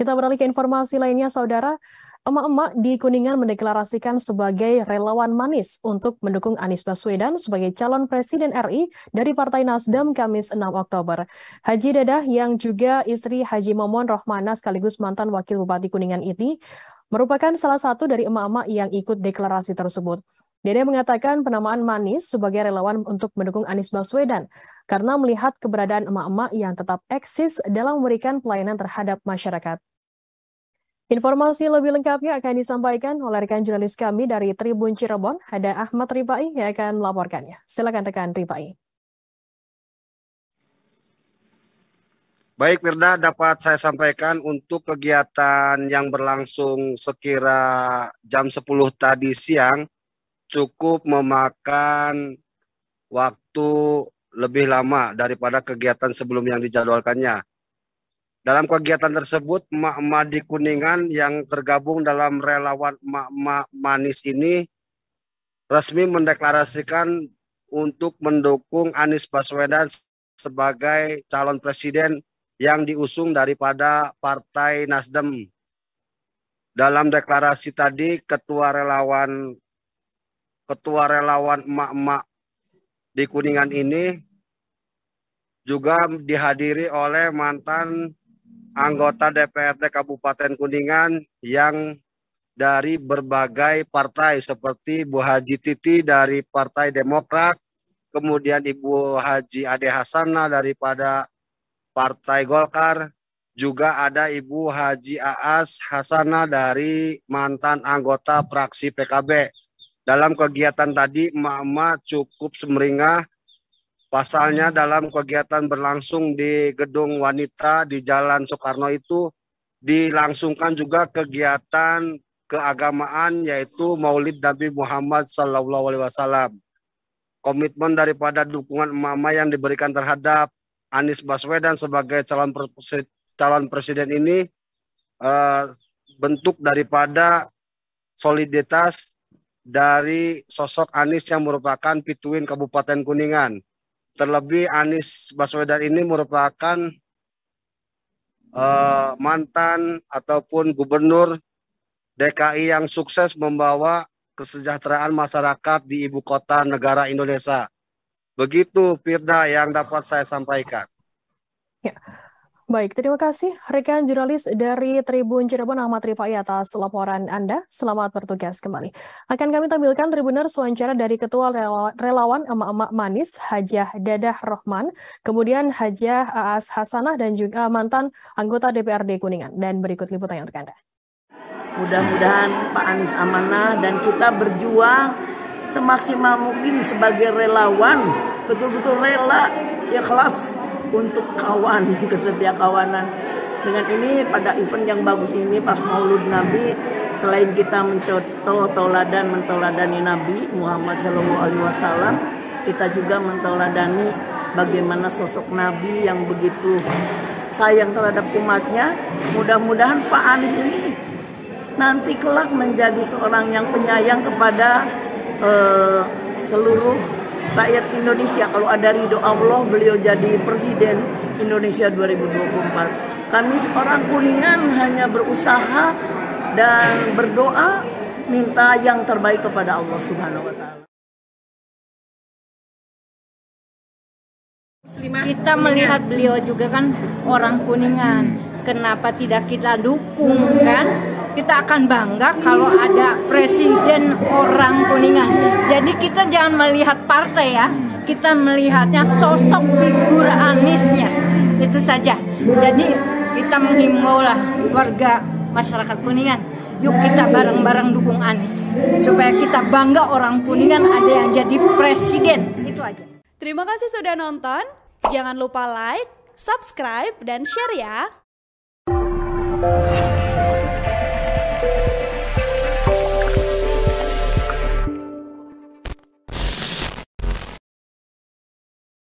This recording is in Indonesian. Kita beralih ke informasi lainnya, Saudara. Emak-emak di Kuningan mendeklarasikan sebagai relawan manis untuk mendukung Anies Baswedan sebagai calon presiden RI dari Partai Nasdem Kamis 6 Oktober. Haji Dadah yang juga istri Haji Momon Rohmana sekaligus mantan wakil Bupati Kuningan ini merupakan salah satu dari emak-emak yang ikut deklarasi tersebut. Dede mengatakan penamaan manis sebagai relawan untuk mendukung Anies Baswedan karena melihat keberadaan emak-emak yang tetap eksis dalam memberikan pelayanan terhadap masyarakat. Informasi lebih lengkapnya akan disampaikan oleh rekan jurnalis kami dari Tribun Cirebon, Hada Ahmad Rifai yang akan melaporkannya. Silakan rekan Rifai. Baik Mirda, dapat saya sampaikan untuk kegiatan yang berlangsung sekira jam 10 tadi siang cukup memakan waktu lebih lama daripada kegiatan sebelum yang dijadwalkannya. Dalam kegiatan tersebut, emak-emak di Kuningan yang tergabung dalam relawan emak-emak manis ini resmi mendeklarasikan untuk mendukung Anies Baswedan sebagai calon presiden yang diusung daripada Partai Nasdem. Dalam deklarasi tadi, ketua relawan emak-emak di Kuningan ini juga dihadiri oleh mantan anggota DPRD Kabupaten Kuningan yang dari berbagai partai seperti Bu Haji Titi dari Partai Demokrat, kemudian Ibu Haji Ade Hasanah daripada Partai Golkar, juga ada Ibu Haji Aas Hasanah dari mantan anggota fraksi PKB. Dalam kegiatan tadi emak-emak cukup sumringah. Pasalnya dalam kegiatan berlangsung di Gedung Wanita di Jalan Soekarno itu dilangsungkan juga kegiatan keagamaan yaitu Maulid Nabi Muhammad Sallallahu Alaihi Wasallam. Komitmen daripada dukungan emak-emak yang diberikan terhadap Anies Baswedan sebagai calon presiden ini bentuk daripada soliditas dari sosok Anies yang merupakan pituin Kabupaten Kuningan. Terlebih Anies Baswedan ini merupakan mantan ataupun gubernur DKI yang sukses membawa kesejahteraan masyarakat di ibu kota negara Indonesia. Begitu Firda yang dapat saya sampaikan. Ya. Baik, terima kasih rekan jurnalis dari Tribun Cirebon Ahmad Rifai atas laporan Anda. Selamat bertugas kembali. Akan kami tampilkan Tribuners wawancara dari Ketua Relawan Emak-Emak Manis Hajah Dadah Rohman, kemudian Hajah Aas Hasanah dan juga mantan anggota DPRD Kuningan. Dan berikut liputannya untuk Anda. Mudah-mudahan Pak Anies amanah dan kita berjuang semaksimal mungkin sebagai relawan, betul-betul rela, ikhlas untuk kawan, kesetia kawanan. Dengan ini pada event yang bagus ini pas Maulud Nabi, selain kita mencontoh tauladan mentoladani Nabi Muhammad Shallallahu Alaihi Wasallam, kita juga mentoladani bagaimana sosok Nabi yang begitu sayang terhadap umatnya. Mudah-mudahan Pak Anies ini nanti kelak menjadi seorang yang penyayang kepada seluruh rakyat Indonesia. Kalau ada ridho Allah, beliau jadi Presiden Indonesia 2024. Kami seorang Kuningan hanya berusaha dan berdoa minta yang terbaik kepada Allah Subhanahu wa Ta'ala. Kita melihat beliau juga kan orang Kuningan, kenapa tidak kita dukung kan? Kita akan bangga kalau ada presiden orang Kuningan. Jadi kita jangan melihat partai ya, kita melihatnya sosok figur Aniesnya, itu saja. Jadi kita menghimbau lah warga masyarakat Kuningan, yuk kita bareng-bareng dukung Anies supaya kita bangga orang Kuningan ada yang jadi presiden, itu aja. Terima kasih sudah nonton, jangan lupa like, subscribe, dan share ya.